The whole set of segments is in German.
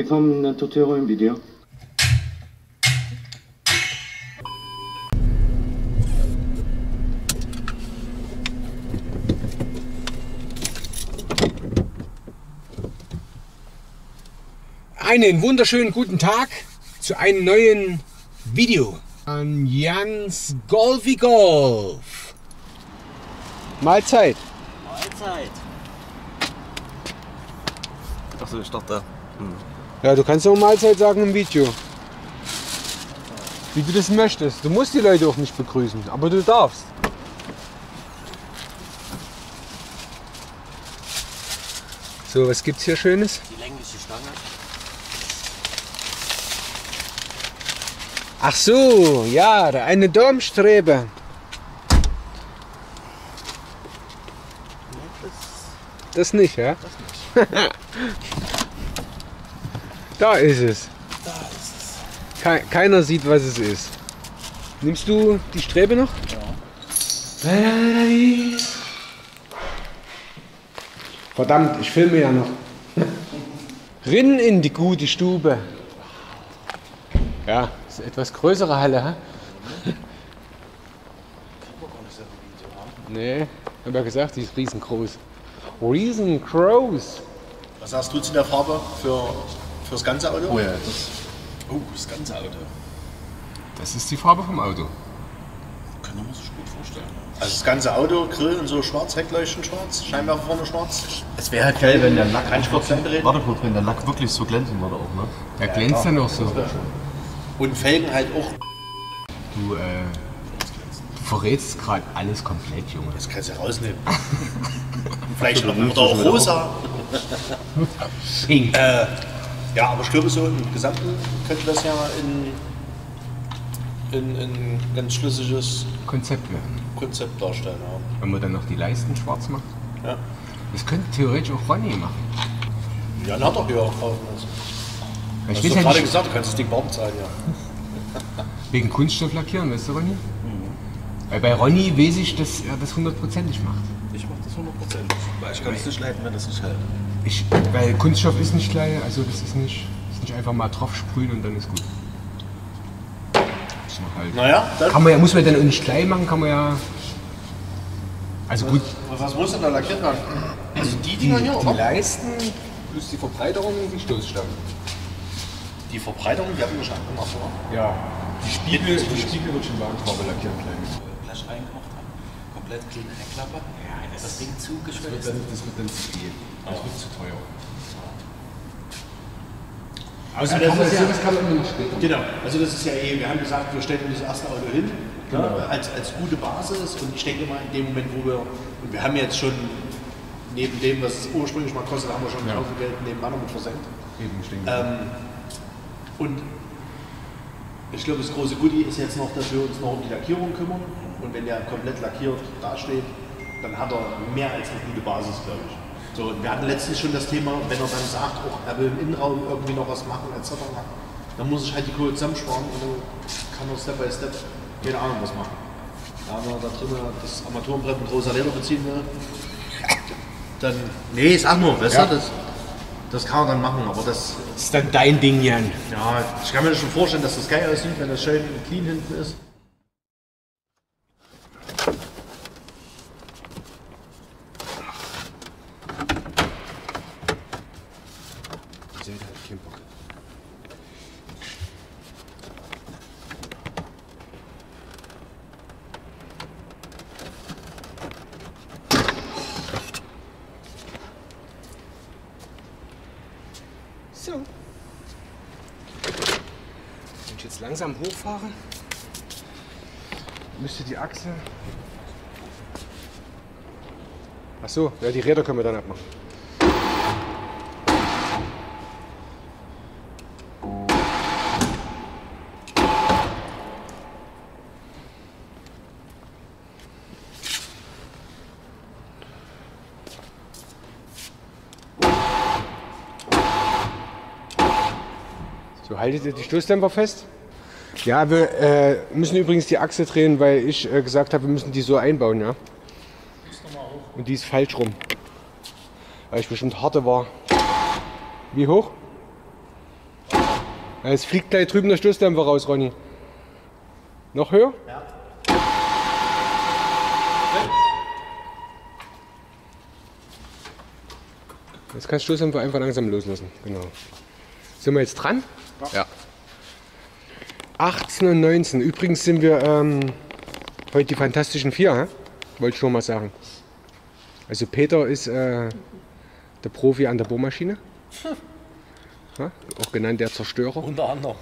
Willkommen in Tutorial im Video. Einen wunderschönen guten Tag zu einem neuen Video an Jans Golf. Mahlzeit. Mahlzeit. Achso, ich dachte. Ja, du kannst auch Mahlzeit sagen im Video. Wie du das möchtest. Du musst die Leute auch nicht begrüßen, aber du darfst. So, was gibt's hier Schönes? Die längliche Stange. Ach so, ja, eine Dornstrebe. Das nicht, ja? Das nicht. Da ist es. Da ist es. Keiner sieht, was es ist. Nimmst du die Strebe noch? Ja. Verdammt, ich filme ja noch. Rinn in die gute Stube. Ja. Etwas größere Halle, hä? Mhm. Nee, hab ja gesagt, die ist riesengroß. Riesengroß! Was sagst du zu der Farbe für das ganze Auto? Oh ja, das ganze Auto. Das ist die Farbe vom Auto. Kann man sich gut vorstellen. Also das ganze Auto, Grill und so schwarz, Heckleuchten schwarz, Scheinwerfer vorne schwarz. Es wäre halt geil, wenn der Lack wirklich so glänzen würde auch, ne? Der glänzt dann auch so. Und Felgen halt auch. Du verrätst gerade alles komplett, Junge. Das kannst du ja rausnehmen. Vielleicht noch oder auch rosa. Pink. Ja, aber ich glaube so im Gesamten könnte das ja in ein ganz schlüssiges Konzept werden. Konzept darstellen, ja. Wenn man dann noch die Leisten schwarz macht. Ja. Das könnte theoretisch auch Ronny machen. Ja, dann hat doch hier auch kaufen müssen. Ich hast du gerade gesagt, du kannst das Ding warm zeigen, ja. Wegen Kunststoff lackieren, weißt du, Ronny? Mhm. Weil bei Ronny weiß ich, dass er das 100%ig macht. Ich mach das 100%ig, weil ich kann es nicht leiten, wenn das nicht hält. Weil Kunststoff ist nicht leid, also das ist nicht einfach mal drauf sprühen und dann ist gut. Das halt. Naja, dann kann man ja, muss man dann nicht klein machen, kann man ja... Also was, gut. Was muss denn da lackiert werden? Also die Dinger hier, oder? Die Leisten plus die Verbreiterung und die Stoßstangen. Die Verbreiterung, die haben wir schon angemacht, oder? Ja. Die Spiegel wird schon Wagenfarbe lackiert, kleines. Blech reingemacht haben, komplett kleine Heckklappe. Ja, das Ding zugeschwellt. Das wird dann zu viel. Das wird zu teuer. Also ja, das kann man nicht später. Genau. Also das ist ja eh, wir haben gesagt, wir stellen das erste Auto hin, genau. Ja, als gute Basis. Und ich denke mal, in dem Moment, wo wir haben jetzt schon neben dem, was es ursprünglich mal kostet, haben wir schon ein Haufen Geld nebenan mit versenkt. Eben, ich denke. Und ich glaube, das große Goodie ist jetzt noch, dass wir uns noch um die Lackierung kümmern. Und wenn der komplett lackiert dasteht, dann hat er mehr als eine gute Basis, glaube ich. So, wir hatten letztens schon das Thema, wenn er dann sagt, oh, er will im Innenraum irgendwie noch was machen, etc., dann muss ich halt die Kohle zusammensparen und dann kann er Step by Step keine Ahnung was machen. Ja, wenn er da drin das Armaturenbrett mit rosa Leder beziehen will, dann. Nee, sag nur, besser das. Das kann man dann machen, aber das ist dann dein Ding, Jan. Ja, ich kann mir schon vorstellen, dass das geil aussieht, wenn das schön clean hinten ist. Ich sehe halt keinen Bock. So. Wenn ich jetzt langsam hochfahre, müsste die Achse... Ach so, ja, die Räder können wir dann abmachen. So, haltet ihr die Stoßdämpfer fest? Ja, wir müssen übrigens die Achse drehen, weil ich gesagt habe, wir müssen die so einbauen, ja. Und die ist falsch rum. Weil ich bestimmt harte war. Wie hoch? Es fliegt gleich drüben der Stoßdämpfer raus, Ronny. Noch höher? Ja. Jetzt kannst du Stoßdämpfer einfach langsam loslassen. Genau. Sind wir jetzt dran? Ja. 18 und 19. Übrigens sind wir heute die Fantastischen Vier, hä? Wollte ich schon mal sagen. Also Peter ist der Profi an der Bohrmaschine. Ja, auch genannt der Zerstörer. Unter anderem.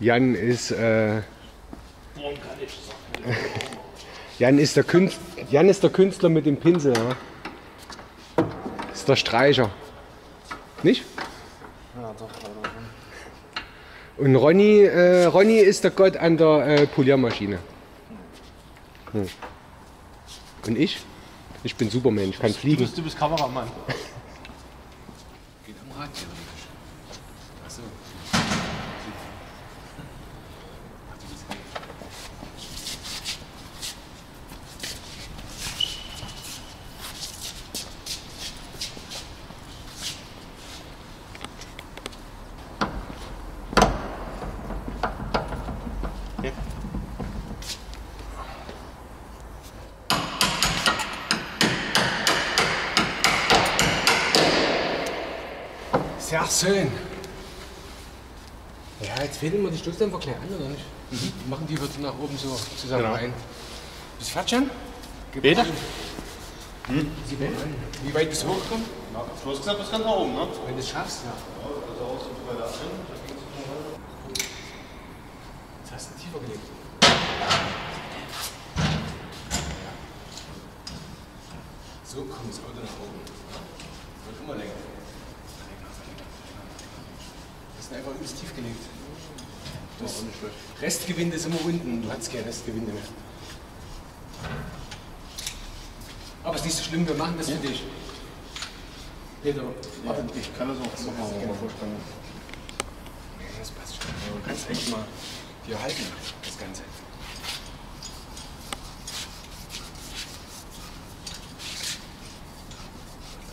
Jan ist, Jan ist der Künstler mit dem Pinsel. Ja. Ist der Streicher. Nicht? Ja, doch. Und Ronny, Ronny ist der Gott an der Poliermaschine. Hm. Und ich? Ich bin Superman, ich kann fliegen. Du bist Kameramann. Geht am Rad hier. Achso. Sehr schön. Ja, jetzt fädeln wir die Stoßdämpfer gleich an, oder nicht? Mhm. Machen die wird nach oben so zusammen rein. Bist du fertig, Jan? Peter? Sieh mal an. Wie weit bist du hochgekommen? Ja, du hast gesagt, das kann nach oben, ne? Wenn du es schaffst, ja. Jetzt hast du ihn tiefer gelegt. So kommt das Auto nach oben. Wollte schon mal länger. Das ist einfach übelst tief gelegt. Das Restgewinde ist immer unten, du hast kein Restgewinde mehr. Aber es ist nicht so schlimm, wir machen das für dich. Peter, ja, ich kann das auch nochmal vorstellen. Ja, das passt schon. Du kannst echt mal hier halten, das Ganze.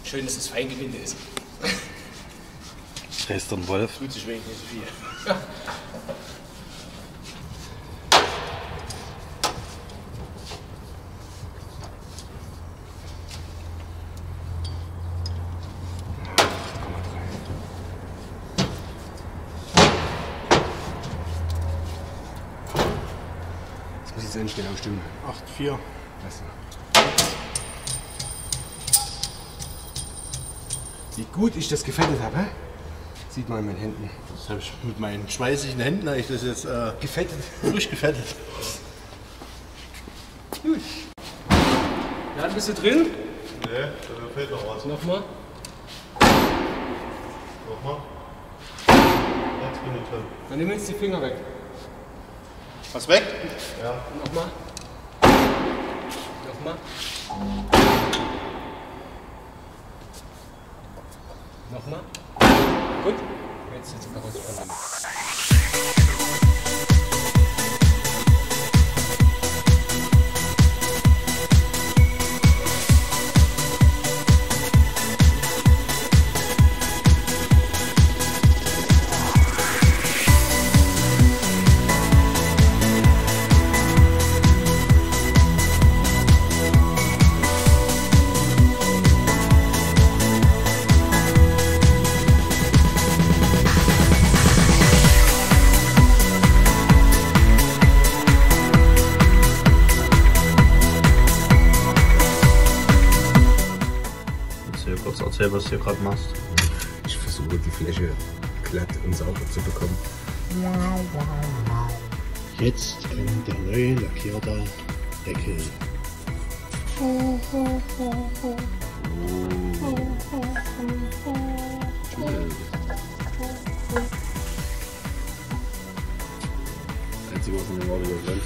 Schön, dass es Feingewinde ist. Der ist ein Wolf. Tut sich wenig so viel. Ja. Das muss jetzt endlich genau stimmen. 8,4. Wie gut ich das gefettet habe. Hä? Sieht man in meinen Händen. Das habe ich mit meinen schweißigen Händen eigentlich das jetzt gefettet, durchgefettet. Gut. Ja, bist du drin? Nee, da fehlt noch was. Nochmal. Nochmal. Jetzt bin ich drin. Dann nimm jetzt die Finger weg. Was weg? Ja. Nochmal. Nochmal. Nochmal. Gut, jetzt sitzen wir raus. Kurz erzähl, was du hier gerade machst. Ich versuche die Fläche glatt und sauber zu bekommen. Jetzt kommt der neue lackierte Deckel. Das Einzige, was in dem Auto brennt.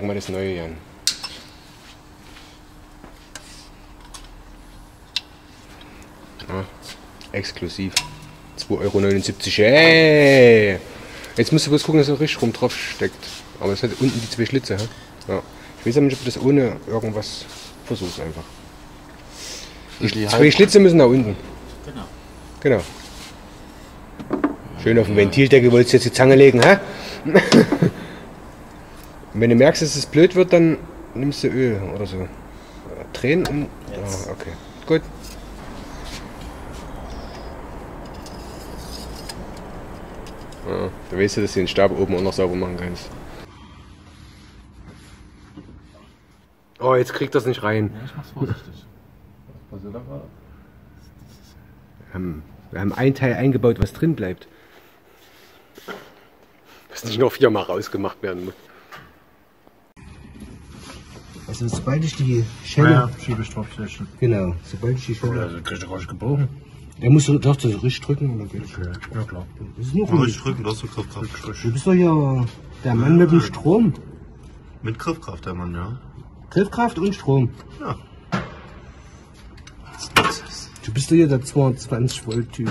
zeig mal das neue, Jan. Ah, exklusiv. 2,79 €. Hey! Jetzt musst du bloß gucken, dass er richtig rum drauf steckt. Aber es hat unten die zwei Schlitze. Hä? Ja. Ich weiß ja nicht, ob das ohne irgendwas versucht einfach. Die zwei Schlitze müssen nach unten. Genau. Genau. Schön auf dem Ventildeckel wolltest du jetzt die Zange legen, hä? Und wenn du merkst, dass es blöd wird, dann nimmst du Öl oder so. Drehen um. Oh, okay. Gut. Ja, da weißt du, dass du den Stab oben auch noch sauber machen kannst. Oh, jetzt kriegt das nicht rein. Ja, ich mach's vorsichtig. Was passiert da gerade? Wir haben ein Teil eingebaut, was drin bleibt. Was nicht noch viermal rausgemacht werden muss. Also sobald ich die Schelle... Ja, schiebe ich drauf. Genau, sobald ich die Schelle... Also kriegst du gar nicht gebogen. Er muss doch so richtig drücken oder geht okay. Ja klar. Das ist nur gut. Richtig drücken, das ist Griffkraft. Du bist doch ja der Mann mit dem Strom. Mit Griffkraft der Mann, ja. Griffkraft und Strom. Ja. Du bist doch hier der 220-Volt-Typ.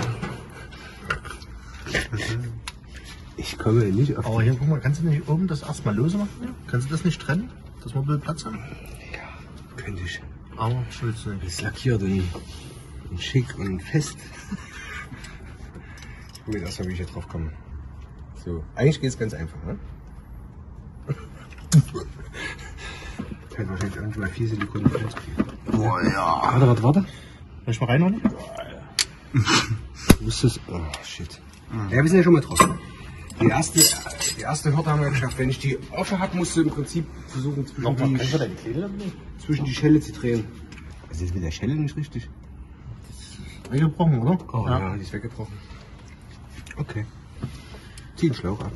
Ich komme nicht auf. Aber hier, guck mal, kannst du nicht oben das erstmal lose machen? Ja. Kannst du das nicht trennen? Dass wir ein bisschen Platz haben? Ja, könnte ich. Aber ich will's nicht. Das ist lackiert und schick und fest. Ich gucke jetzt erstmal, wie ich hier drauf komme. So, eigentlich geht es ganz einfach, ne? Ich kann wahrscheinlich auch nicht mal 4 Silikon kriegen. Boah, ja. Warte. Soll ich mal rein, Ronny? Du musst das... Oh, shit. Ja, wir sind ja schon mal drauf. Die erste Hürde haben wir geschafft. Wenn ich die offen habe, musst du im Prinzip versuchen, zwischen die Schelle zu drehen. Also ist mit der Schelle nicht richtig. Das ist weggebrochen, oder? Oh, ja, die ist weggebrochen. Okay. Zieh den Schlauch ab.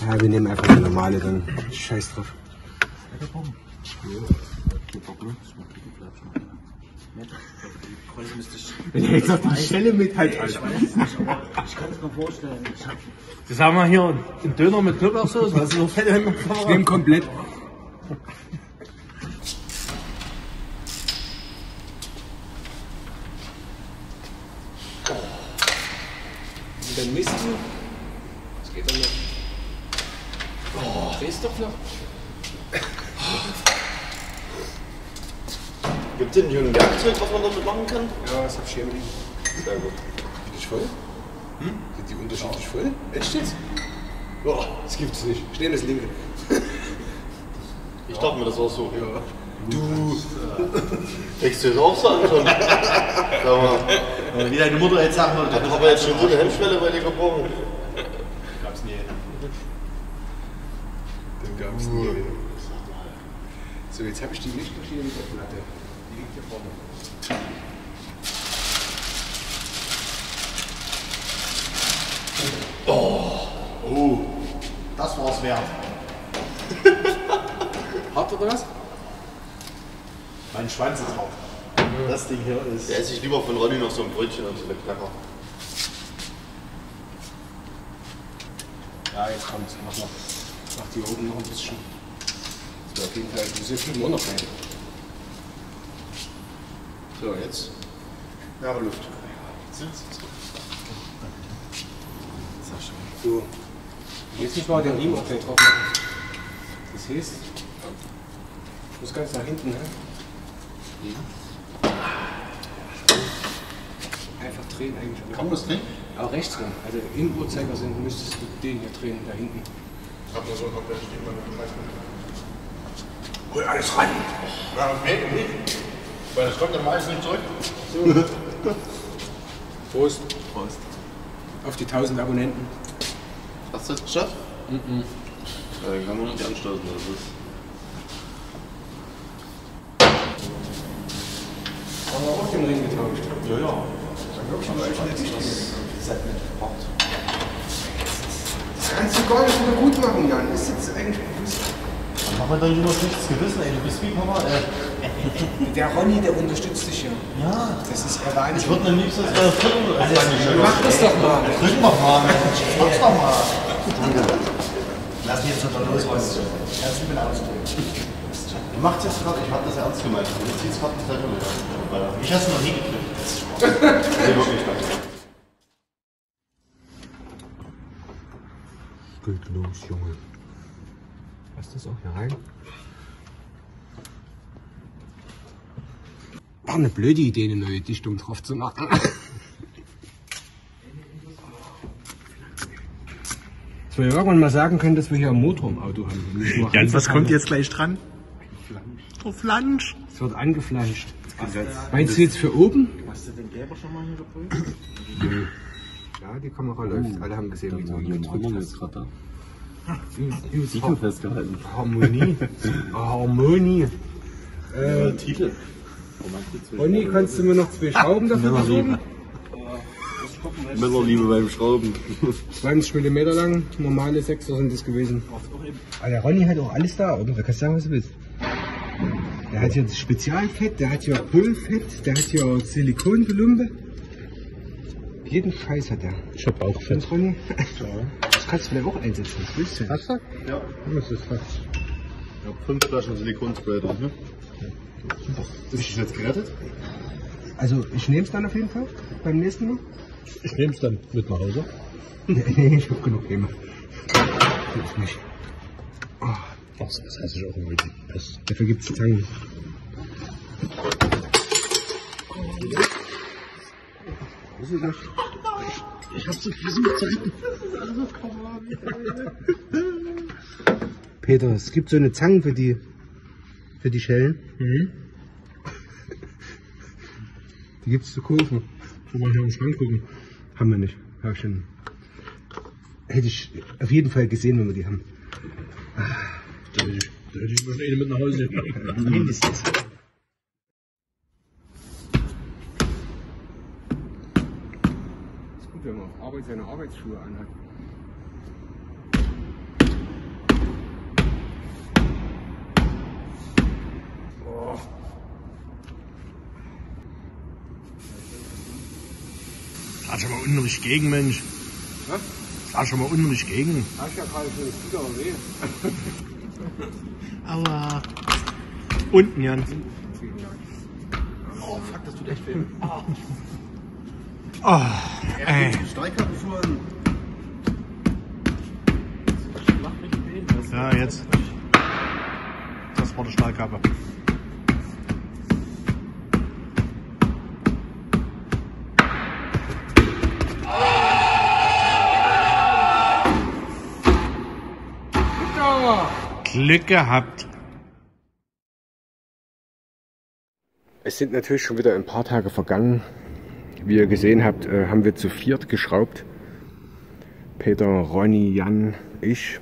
Ja, wir nehmen einfach eine normale, dann scheiß drauf. Weggebrochen? Ja. Ich sag die Schelle mit halt. Ich weiß nicht, aber ich kann es mir vorstellen. Das haben wir hier im Döner mit Knoblauchsoße. Was ist so fett in der Kamera? Ich nehme komplett. Und dann misst du. Was geht denn noch? Oh, drehst doch noch. Gibt es denn hier ein Werkzeug, was man damit machen kann? Ja, das hab ich hier liegen. Sehr gut. Sind die voll? Hm? Sind die unterschiedlich voll? Echt jetzt? Boah, das gibt's nicht. Ich nehme das linke. Ich dachte mir, das war so. Ja. Du. Denkst du jetzt auch so an schon? Sag mal. Wie deine Mutter jetzt sagen würde. Dann haben wir jetzt schon eine gute Hemmschwelle bei dir gebrochen. Gab's nie. Den gab's nie. So, jetzt habe ich die Lichtmaschine mit der Platte. Die liegt hier vorne. Oh! Oh! Das war's wert! Habt ihr was? Mein Schwanz ist drauf. Das Ding hier ist... Da esse ich lieber von Ronny noch so ein Brötchen und so eine Knacker. Ja, jetzt kommt's. Mach die oben noch ein bisschen. So, auf jeden Fall. Diese schieben wir noch rein. So, jetzt. Ja, aber Luft. So. Jetzt nicht mal den Riemen auf den drauf machen. Das heißt, ich muss ganz nach hinten, ne? Ja. Einfach drehen eigentlich. Kann man das drehen? Auch rechts rum. Also im Uhrzeigersinn müsstest du den hier drehen, da hinten. Ich hab nur so einen Kopf, der steht mal mit dem Reifen. Hol alles rein! Ja, nee. Weil das kommt dann meistens nicht zurück. So. Prost. Prost. Auf die 1000 Abonnenten. Hast du das geschafft? Mhm. Ja, dann kann man noch nicht anstoßen, das ist. Haben wir auch den Ring getauscht? Ja, ja. Dann schon das hat nicht gebraucht. Das kannst du gar nicht mehr gut machen, Jan. Das ist jetzt eigentlich bewusst. Aber dann nur schlechtes Gewissen, ey, du bist wie Papa, ey. Der Ronny, der unterstützt dich hier. Ja. Das ist er war. Ich würde am liebsten das drücken. Mach das doch mal. Drück doch mal, Mensch. Mach's doch mal. Lass mich jetzt unter los, Freunde. Herzlich willkommen. Du machst jetzt gerade, ich hab das ernst gemeint. Du ziehst gerade das Level. Ich hab's noch nie gekriegt. Das ist Spaß. Nee, wirklich nicht. Geht los, Junge. Passt das auch hier rein? War eine blöde Idee, eine neue Dichtung drauf zu machen. Dass wir irgendwann mal sagen können, dass wir hier einen Motor im Auto haben. Jans, was kommt jetzt gleich dran? Oh, Flansch. Es wird angeflanscht. Meinst du jetzt für oben? Hast du den Gelber schon mal hier geprüft? Nö. Ja, die Kamera läuft. Alle haben gesehen, wie du gedrückt hast. Titel festgehalten. Harmonie. Harmonie. Titel. Ronny, kannst du mir noch zwei Schrauben dafür machen? Männerliebe beim Schrauben. 20 mm lang, normale 6er sind das gewesen. Aber der Ronny hat auch alles da, oder? Da kannst du sagen, was du willst. Der hat hier das Spezialfett, der hat hier Kohlfett, der hat hier Silikongelumpe. Jeden Scheiß hat der. Ich hab auch Fett. Das kannst du vielleicht auch einsetzen, das willst du. Hast du? Ja. Das ist fast. Ich hab 5 Flaschen Silikonspray drin, ne? Super. Ist das jetzt gerettet? Also ich nehme es dann auf jeden Fall beim nächsten Mal. Ich nehme es dann mit nach Hause. Nee, ich hab genug Thema. Das nicht. Oh. Das heißt ich auch immer wieder. Dafür gibt es die Zangen. Ich hab's so versucht. Peter, es gibt so eine Zange für die Schellen. Mhm. Die gibt's zu kaufen. Guck mal hier im Schrank gucken. Haben wir nicht. Ja, schon. Hätte ich auf jeden Fall gesehen, wenn wir die haben. Da hätte ich mir schon eine mit nach Hause nehmen. Mindestens. Ist gut, wenn man auf Arbeit seine Arbeitsschuhe anhat. Oh. Sag schon mal unten richtig gegen, Mensch. Was? Sag schon mal unten richtig gegen. Da ist ja gerade so ein Stück, aber weh. Aua. Unten, Jan. Oh, fuck, das tut echt weh. Oh. Oh, ey. Steiger gefahren. Ja, jetzt. Das war die Stahlkappe. Glück gehabt. Es sind natürlich schon wieder ein paar Tage vergangen. Wie ihr gesehen habt, haben wir zu viert geschraubt. Peter, Ronny, Jan, ich.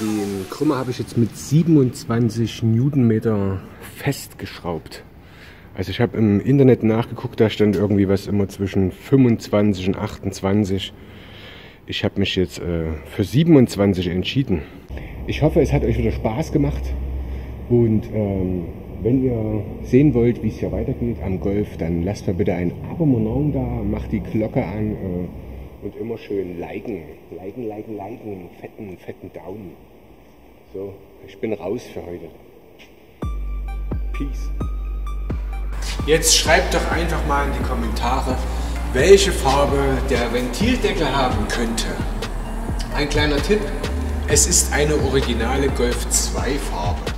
Den Krümmer habe ich jetzt mit 27 Newtonmeter festgeschraubt. Also ich habe im Internet nachgeguckt, da stand irgendwie was immer zwischen 25 und 28. Ich habe mich jetzt für 27 entschieden. Ich hoffe, es hat euch wieder Spaß gemacht. Und wenn ihr sehen wollt, wie es hier weitergeht am Golf, dann lasst mir bitte ein Abonnement da, macht die Glocke an. Und immer schön liken, fetten Daumen. So, ich bin raus für heute. Peace. Jetzt schreibt doch einfach mal in die Kommentare, welche Farbe der Ventildeckel haben könnte. Ein kleiner Tipp, Es ist eine originale Golf 2 Farbe.